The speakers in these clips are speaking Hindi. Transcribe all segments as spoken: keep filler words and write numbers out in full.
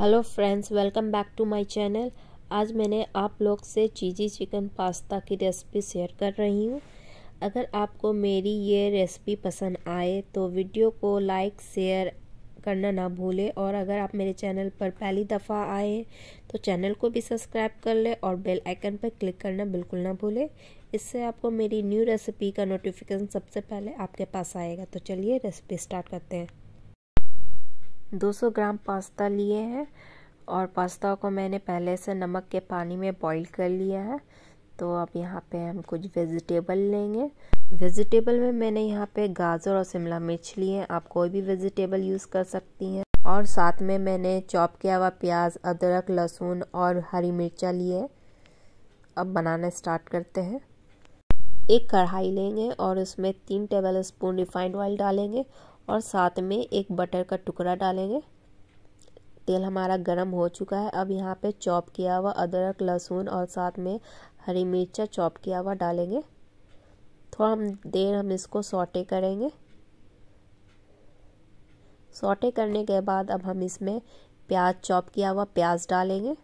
Hello friends, welcome back to my channel. आज मैंने आप लोग से चीज़ी चिकन पास्ता की रेसिपी शेयर कर रही हूँ। अगर आपको मेरी ये रेसिपी पसंद आए तो वीडियो को लाइक शेयर करना ना भूले, और अगर आप मेरे चैनल पर पहली दफ़ा आए तो चैनल को भी सब्सक्राइब कर ले और बेल आइकन पर क्लिक करना बिल्कुल ना भूले। इससे आपको मेरी न्यू रेसिपी का नोटिफिकेशन सबसे पहले आपके पास आएगा। तो चलिए रेसिपी स्टार्ट करते हैं। दो सौ ग्राम पास्ता लिए हैं और पास्ता को मैंने पहले से नमक के पानी में बॉईल कर लिया है। तो अब यहाँ पे हम कुछ वेजिटेबल लेंगे। वेजिटेबल में मैंने यहाँ पे गाजर और शिमला मिर्च लिए हैं, आप कोई भी वेजिटेबल यूज़ कर सकती हैं। और साथ में मैंने चॉप किया हुआ प्याज, अदरक, लहसुन और हरी मिर्चा लिए। अब बनाना स्टार्ट करते हैं। एक कढ़ाई लेंगे और उसमें तीन टेबल स्पून रिफाइंड ऑयल डालेंगे और साथ में एक बटर का टुकड़ा डालेंगे। तेल हमारा गरम हो चुका है। अब यहाँ पे चॉप किया हुआ अदरक, लहसुन और साथ में हरी मिर्चा चॉप किया हुआ डालेंगे। थोड़ा हम देर हम इसको सौटे करेंगे। सौटे करने के बाद अब हम इसमें प्याज चॉप किया हुआ प्याज डालेंगे।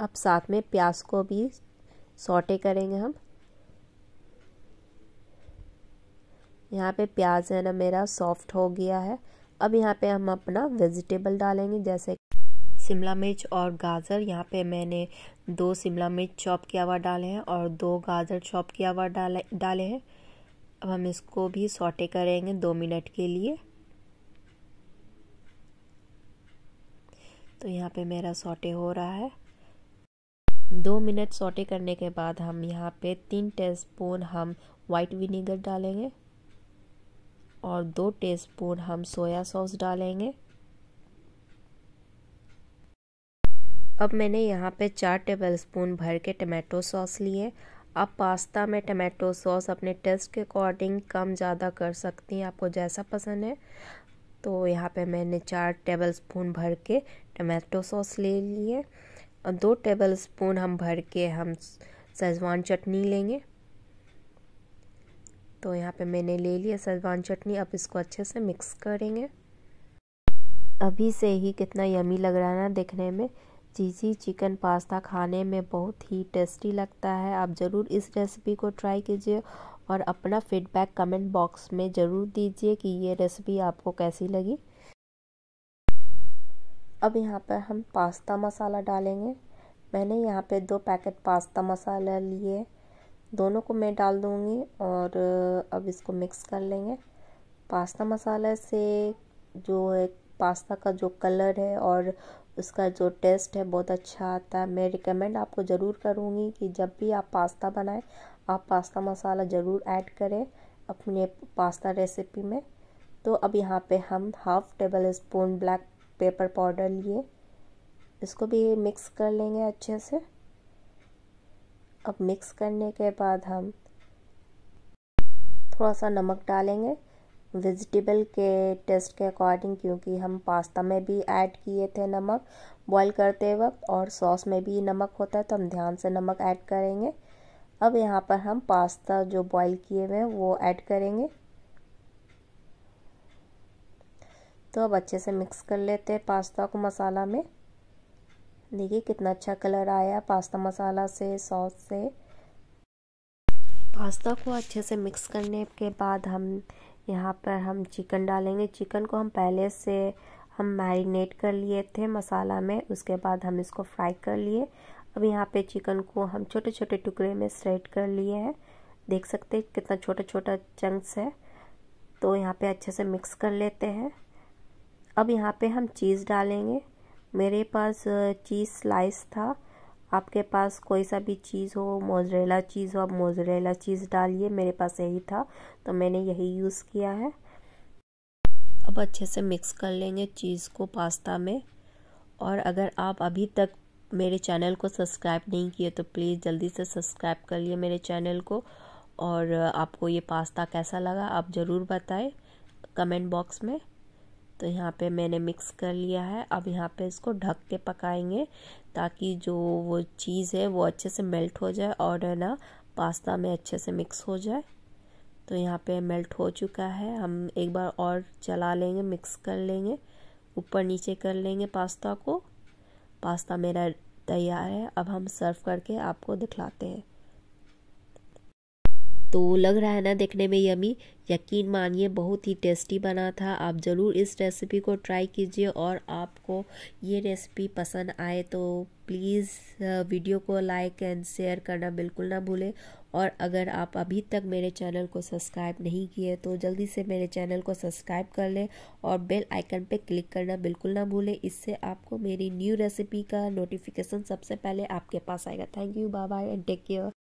अब साथ में प्याज को भी सौटे करेंगे हम। यहाँ पे प्याज है ना मेरा सॉफ्ट हो गया है। अब यहाँ पे हम अपना वेजिटेबल डालेंगे, जैसे शिमला मिर्च और गाजर। यहाँ पे मैंने दो शिमला मिर्च चॉप किया हुआ डाले हैं और दो गाजर चॉप किया हुआ डाले डाले हैं। अब हम इसको भी सौटे करेंगे दो मिनट के लिए। तो यहाँ पे मेरा सौटे हो रहा है। दो मिनट सौटे करने के बाद हम यहाँ पे तीन टीस्पून हम वाइट विनेगर डालेंगे और दो टीस्पून हम सोया सॉस डालेंगे। अब मैंने यहाँ पे चार टेबलस्पून भर के टमाटो सॉस लिए। आप पास्ता में टमाटो सॉस अपने टेस्ट के अकॉर्डिंग कम ज़्यादा कर सकती हैं, आपको जैसा पसंद है। तो यहाँ पे मैंने चार टेबलस्पून भर के टमाटो सॉस ले लिए और दो टेबलस्पून हम भर के हम शेजवान चटनी लेंगे। तो यहाँ पे मैंने ले लिया शेजवान चटनी। अब इसको अच्छे से मिक्स करेंगे। अभी से ही कितना यमी लग रहा है ना देखने में। चीज़ी चिकन पास्ता खाने में बहुत ही टेस्टी लगता है। आप ज़रूर इस रेसिपी को ट्राई कीजिए और अपना फीडबैक कमेंट बॉक्स में ज़रूर दीजिए कि ये रेसिपी आपको कैसी लगी। अब यहाँ पर हम पास्ता मसाला डालेंगे। मैंने यहाँ पे दो पैकेट पास्ता मसाला लिए, दोनों को मैं डाल दूँगी और अब इसको मिक्स कर लेंगे। पास्ता मसाला से जो है पास्ता का जो कलर है और उसका जो टेस्ट है बहुत अच्छा आता है। मैं रिकमेंड आपको ज़रूर करूँगी कि जब भी आप पास्ता बनाएं आप पास्ता मसाला ज़रूर ऐड करें अपने पास्ता रेसिपी में। तो अब यहाँ पे हम half tablespoon black pepper powder लिए, इसको भी मिक्स कर लेंगे अच्छे से। अब मिक्स करने के बाद हम थोड़ा सा नमक डालेंगे वेजिटेबल के टेस्ट के अकॉर्डिंग, क्योंकि हम पास्ता में भी ऐड किए थे नमक बॉईल करते वक्त और सॉस में भी नमक होता है, तो हम ध्यान से नमक ऐड करेंगे। अब यहाँ पर हम पास्ता जो बॉईल किए हुए हैं वो ऐड करेंगे। तो अब अच्छे से मिक्स कर लेते हैं पास्ता को मसाला में। देखिए कितना अच्छा कलर आया पास्ता मसाला से, सॉस से। पास्ता को अच्छे से मिक्स करने के बाद हम यहाँ पर हम चिकन डालेंगे। चिकन को हम पहले से हम मैरिनेट कर लिए थे मसाला में, उसके बाद हम इसको फ्राई कर लिए। अब यहाँ पे चिकन को हम छोटे छोटे टुकड़े में श्रेड कर लिए हैं। देख सकते हैं कितना छोटा छोटा चंक्स है। तो यहाँ पे अच्छे से मिक्स कर लेते हैं। अब यहाँ पे हम चीज़ डालेंगे। मेरे पास चीज़ स्लाइस था, आपके पास कोई सा भी चीज़ हो, मोज़रेला चीज़ हो, आप मोज़रेला चीज़ डालिए। मेरे पास यही था तो मैंने यही यूज़ किया है। अब अच्छे से मिक्स कर लेंगे चीज़ को पास्ता में। और अगर आप अभी तक मेरे चैनल को सब्सक्राइब नहीं किए तो प्लीज़ जल्दी से सब्सक्राइब कर लिए मेरे चैनल को। और आपको ये पास्ता कैसा लगा आप ज़रूर बताएं कमेंट बॉक्स में। तो यहाँ पे मैंने मिक्स कर लिया है। अब यहाँ पे इसको ढक के पकाएंगे ताकि जो वो चीज़ है वो अच्छे से मेल्ट हो जाए और है ना पास्ता में अच्छे से मिक्स हो जाए। तो यहाँ पे मेल्ट हो चुका है। हम एक बार और चला लेंगे, मिक्स कर लेंगे, ऊपर नीचे कर लेंगे पास्ता को। पास्ता मेरा तैयार है। अब हम सर्व करके आपको दिखलाते हैं। तो लग रहा है ना देखने में यमी, यकीन मानिए बहुत ही टेस्टी बना था। आप ज़रूर इस रेसिपी को ट्राई कीजिए और आपको ये रेसिपी पसंद आए तो प्लीज़ वीडियो को लाइक एंड शेयर करना बिल्कुल ना भूलें। और अगर आप अभी तक मेरे चैनल को सब्सक्राइब नहीं किए तो जल्दी से मेरे चैनल को सब्सक्राइब कर लें और बेल आइकन पे क्लिक करना बिल्कुल ना भूलें। इससे आपको मेरी न्यू रेसिपी का नोटिफिकेशन सबसे पहले आपके पास आएगा। Thank you, bye bye and take care.